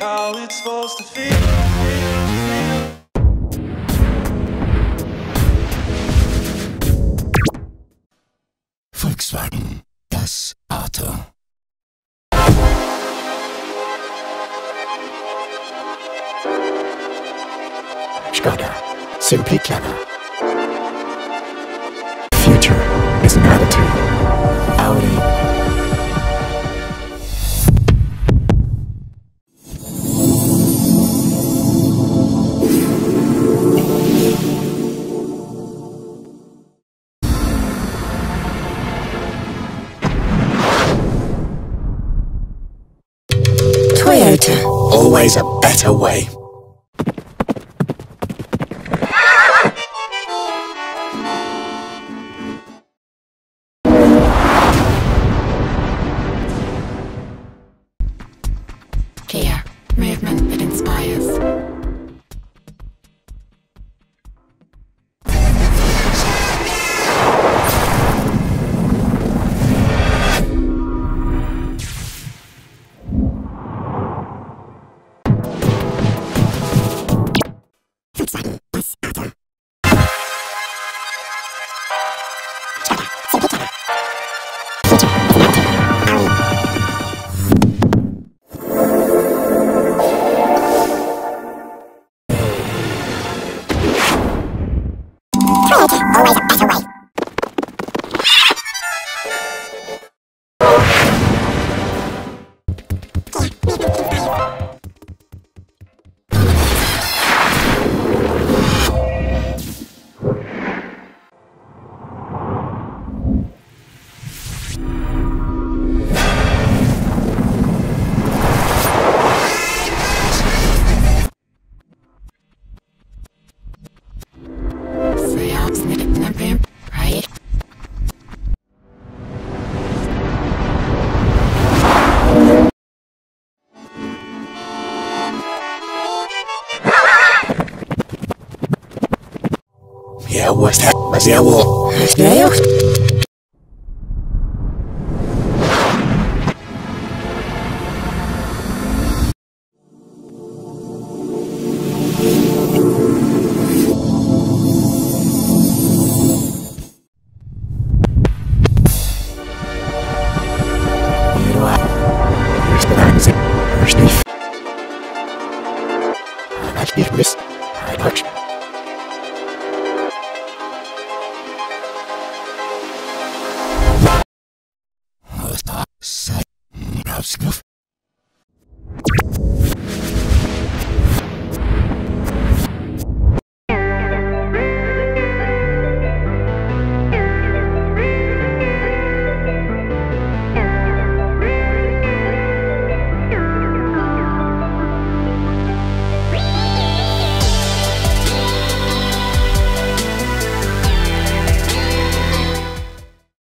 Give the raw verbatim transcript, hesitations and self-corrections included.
How it's supposed to feel. Volkswagen, das Auto. Skoda, simply clever. Future is an attitude. Always a better way. Clear movement that inspires. Я у вас, я у вас, я у вас. Snuff.